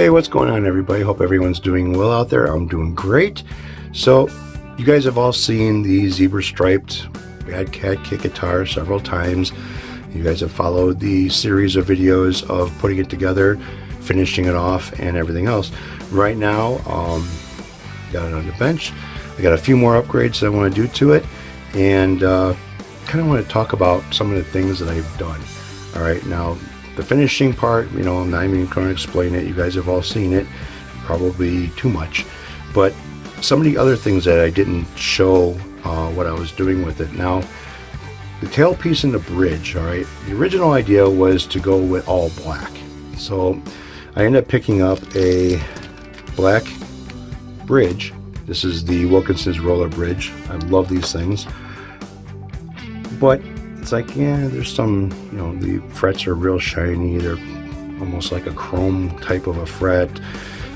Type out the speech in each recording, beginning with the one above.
Hey, what's going on, everybody? Hope everyone's doing well out there. I'm doing great. So you guys have all seen the zebra striped Bad Cat Kick guitar several times. You guys have followed the series of videos of putting it together, finishing it off, and everything else. Right now, got it on the bench. I got a few more upgrades that I want to do to it, and kind of want to talk about some of the things that I've done. All right, now the finishing part, you know, I'm not even going to explain it. You guys have all seen it, probably too much. But some of the other things that I didn't show what I was doing with it. Now, the tailpiece and the bridge, all right, the original idea was to go with all black. So I ended up picking up a black bridge. This is the Wilkinson's roller bridge. I love these things. But it's like, yeah, there's some, you know, the frets are real shiny. They're almost like a chrome type of a fret.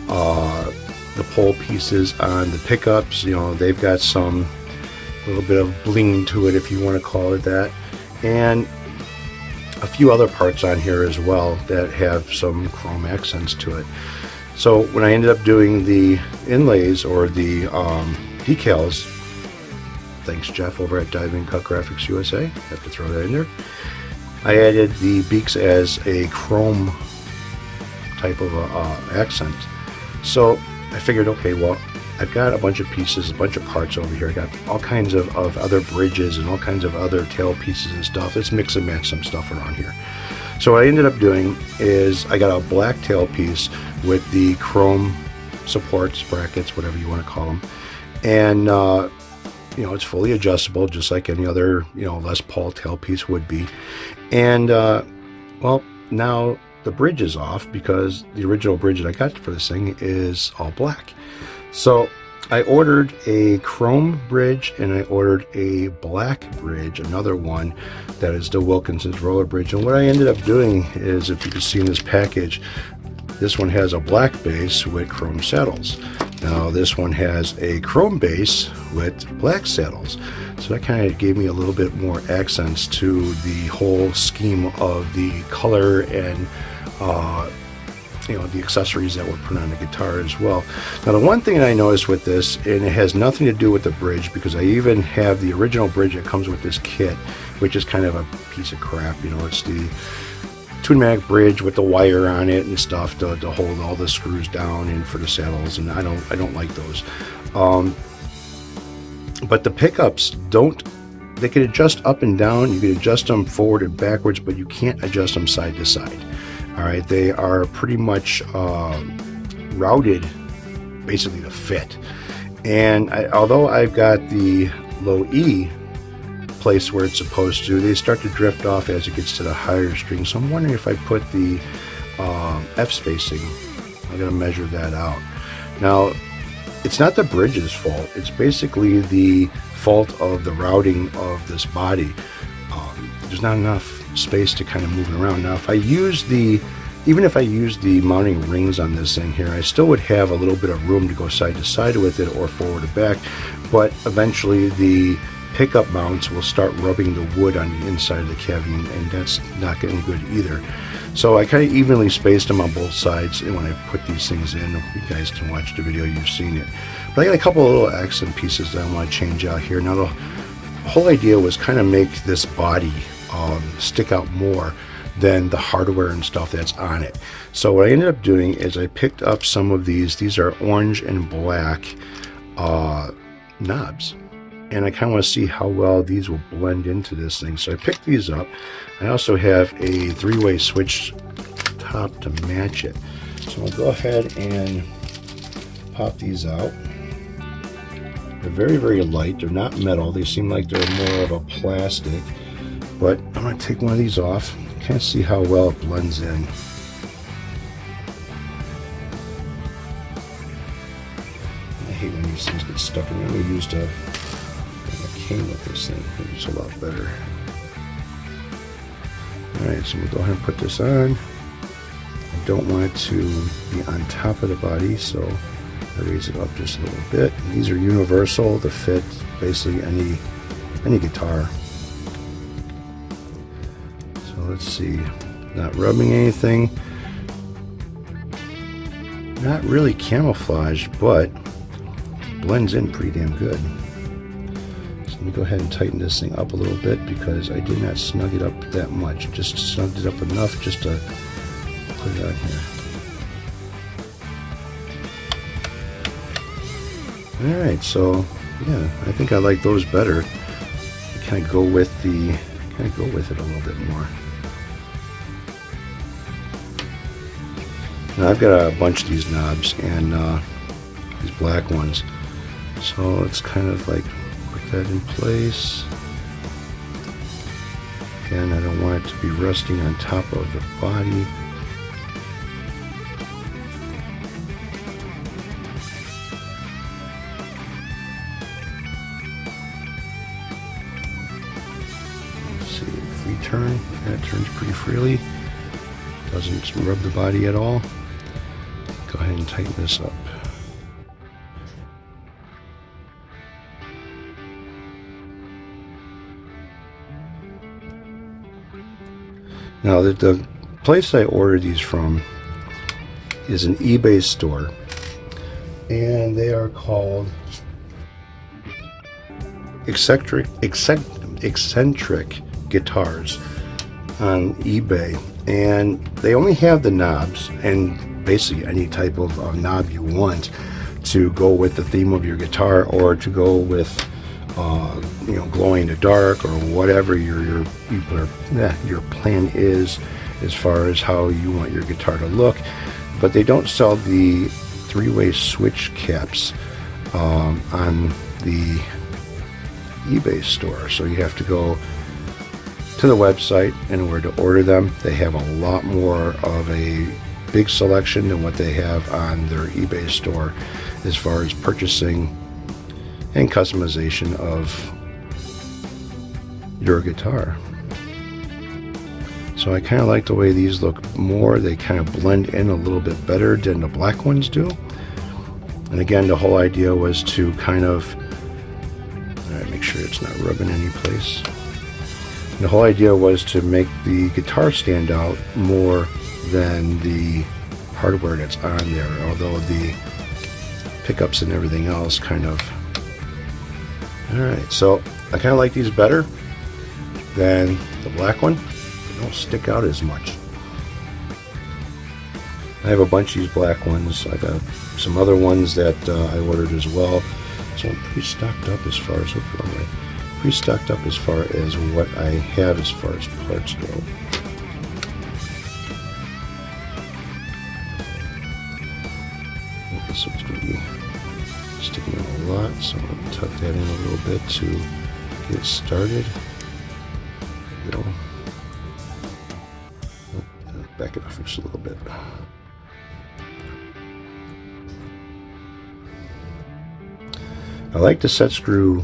The pole pieces on the pickups, you know, they've got some little bit of bling to it, if you want to call it that. And a few other parts on here as well that have some chrome accents to it. So when I ended up doing the inlays or the decals, thanks Jeff over at Diving Cut Graphics USA, have to throw that in there. I added the beaks as a chrome type of a, accent. So I figured, okay, well, I've got a bunch of pieces, a bunch of parts over here. I got all kinds of other bridges and all kinds of other tail pieces and stuff. Let's mix and match some stuff around here. So what I ended up doing is I got a black tail piece with the chrome supports, brackets, whatever you want to call them, and you know, it's fully adjustable, just like any other, you know, Les Paul tailpiece would be. And well, now the bridge is off because the original bridge that I got for this thing is all black. So I ordered a chrome bridge and I ordered a black bridge, another one that is the Wilkinson's roller bridge. And what I ended up doing is, if you can see in this package, this one has a black base with chrome saddles. Now this one has a chrome base with black saddles. So that kind of gave me a little bit more accents to the whole scheme of the color and you know, the accessories that were put on the guitar as well. Now the one thing that I noticed with this, and it has nothing to do with the bridge, because I even have the original bridge that comes with this kit, which is kind of a piece of crap. You know, it's the Tune-matic bridge with the wire on it and stuff to hold all the screws down and for the saddles, and I don't like those. But the pickups they can adjust up and down. You can adjust them forward and backwards, but you can't adjust them side to side. All right, they are pretty much routed basically to fit. And although I've got the low E place where it's supposed to, they start to drift off as it gets to the higher string. So I'm wondering if I put the F spacing, I'm going to measure that out. Now, it's not the bridge's fault. It's basically the fault of the routing of this body. There's not enough space to kind of move it around. Now, if I use the, even if I use the mounting rings on this thing here, I still would have a little bit of room to go side to side with it or forward or back. But eventually the pickup mounts will start rubbing the wood on the inside of the cavity, and that's not getting good either. So I kind of evenly spaced them on both sides, and when I put these things in, you guys can watch the video, you've seen it. But I got a couple of little accent pieces that I want to change out here. Now the whole idea was kind of make this body stick out more than the hardware and stuff that's on it. So what I ended up doing is I picked up some of these. These are orange and black knobs. And I kind of want to see how well these will blend into this thing. So I picked these up. I also have a three-way switch top to match it. So I'll go ahead and pop these out. They're very, very light. They're not metal. They seem like they're more of a plastic. But I'm going to take one of these off. Kind of see how well it blends in. I hate when these things get stuck. I'm going to use the came with this thing. It's a lot better. Alright, so we'll go ahead and put this on. I don't want it to be on top of the body, so I raise it up just a little bit. And these are universal to fit basically any guitar. So let's see. Not rubbing anything. not really camouflaged, but blends in pretty damn good. So let me go ahead and tighten this thing up a little bit, because I did not snug it up that much. Just snugged it up enough just to put it on here. Alright, so yeah, I think I like those better. I kind of go with the, kind of go with it a little bit more. Now I've got a bunch of these knobs and these black ones, so it's kind of like put that in place. Again, I don't want it to be resting on top of the body. Free turn, that turns pretty freely, doesn't rub the body at all. Go ahead and tighten this up. Now the place I ordered these from is an eBay store, and they are called eccentric guitars on eBay, and they only have the knobs and basically any type of knob you want to go with the theme of your guitar, or to go with you know, glowing in the dark, or whatever your plan is as far as how you want your guitar to look. But they don't sell the three-way switch caps on the eBay store, so you have to go to the website in order to order them. They have a lot more of a big selection than what they have on their eBay store as far as purchasing and customization of your guitar. So I kind of like the way these look more. They kind of blend in a little bit better than the black ones do. And again, the whole idea was to kind of make sure it's not rubbing any place. The whole idea was to make the guitar stand out more than the hardware that's on there, although the pickups and everything else kind of... Alright, so I kind of like these better than the black one. They don't stick out as much. I have a bunch of these black ones. I got some other ones that I ordered as well, so I'm pretty stocked up as far as... stocked up as far as what I have as far as parts go. This one's going to be sticking out a lot, so I'm going to tuck that in a little bit to get started. There we go. Back it off just a little bit. I like the set screw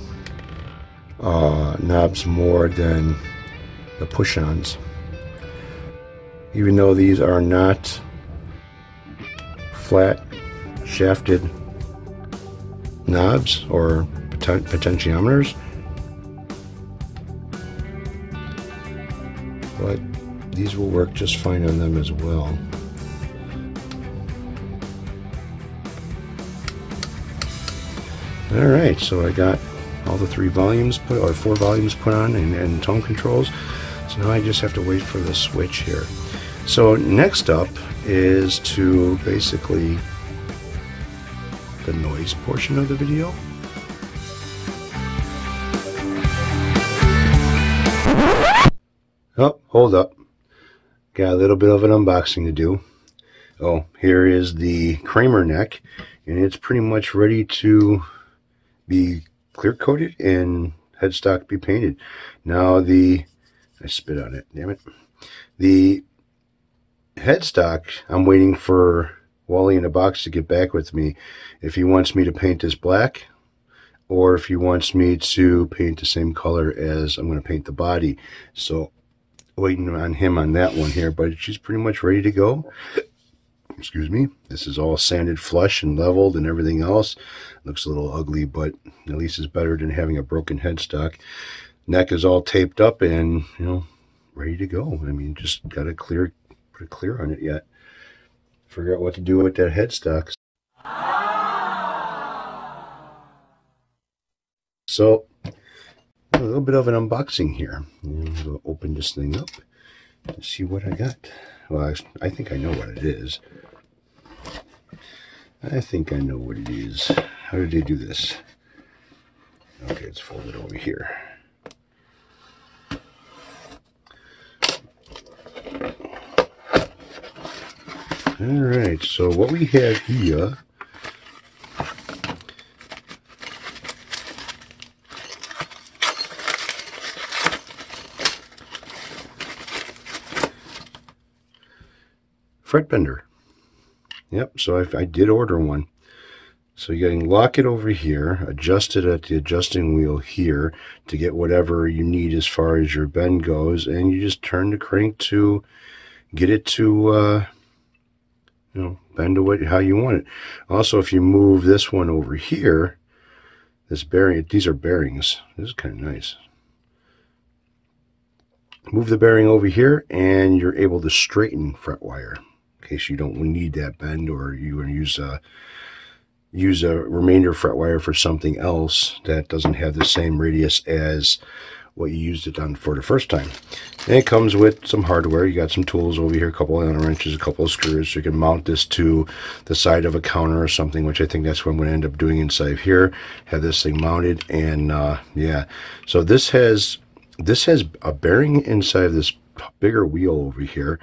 knobs more than the push-ons, even though these are not flat shafted knobs or potentiometers, but these will work just fine on them as well. Alright, so I got all the three volumes put, or four volumes put on, and tone controls. So now I just have to wait for the switch here. So next up is to basically the noise portion of the video. Oh, hold up. Got a little bit of an unboxing to do. Oh, here is the Kramer neck, and it's pretty much ready to be clear coated and headstock be painted. Now the, I spit on it, damn it. The headstock, I'm waiting for Wally in a Box to get back with me if he wants me to paint this black, or if he wants me to paint the same color as I'm going to paint the body. So waiting on him on that one here, but she's pretty much ready to go. Excuse me, this is all sanded flush and leveled and everything else. Looks a little ugly, but at least it's better than having a broken headstock. Neck is all taped up and, you know, ready to go. I mean, just got to put a clear on it yet. figure out what to do with that headstock. So, a little bit of an unboxing here. We'll open this thing up and see what I got. Well, I think I know what it is. I think I know what it is. How did they do this? Okay, it's folded over here. Alright, so what we have here fret bender. Yep, so I did order one. So you can lock it over here, adjust it at the adjusting wheel here to get whatever you need as far as your bend goes, and you just turn the crank to get it to you know, bend away how you want it. Also, if you move this one over here, this bearing, these are bearings. This is kind of nice. Move the bearing over here, and you're able to straighten fret wire in case you don't need that bend, or you want to use a remainder fret wire for something else that doesn't have the same radius as what you used it on for the first time. And it comes with some hardware. You got some tools over here, a couple of Allen wrenches, a couple of screws, so you can mount this to the side of a counter or something, which I think that's what I'm going to end up doing inside of here. Have this thing mounted, and yeah. So this has a bearing inside of this bigger wheel over here.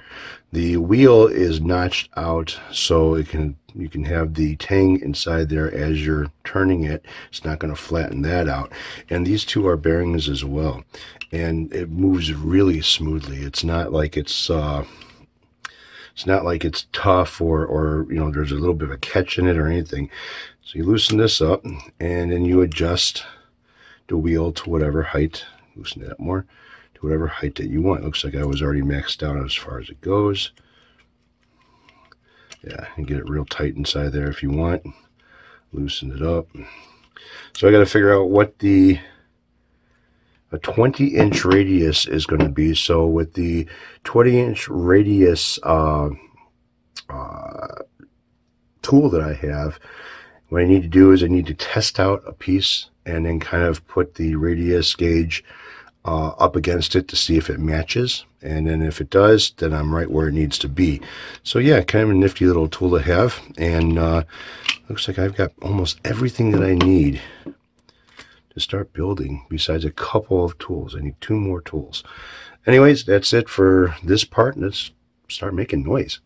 The wheel is notched out so it can, you can have the tang inside there as you're turning it. It's not going to flatten that out. And these two are bearings as well. And it moves really smoothly. It's not like it's tough or you know, there's a little bit of a catch in it or anything. So you loosen this up and then you adjust the wheel to whatever height. Loosen it up more to whatever height that you want. Looks like I was already maxed out as far as it goes. Yeah, and get it real tight inside there if you want. Loosen it up. So I got to figure out what the a 20-inch radius is going to be. So with the 20-inch radius tool that I have, what I need to do is I need to test out a piece and then kind of put the radius gauge up against it to see if it matches, and then if it does, then I'm right where it needs to be. So yeah, kind of a nifty little tool to have, and looks like I've got almost everything that I need to start building besides a couple of tools. I need two more tools. Anyways, that's it for this part. Let's start making noise.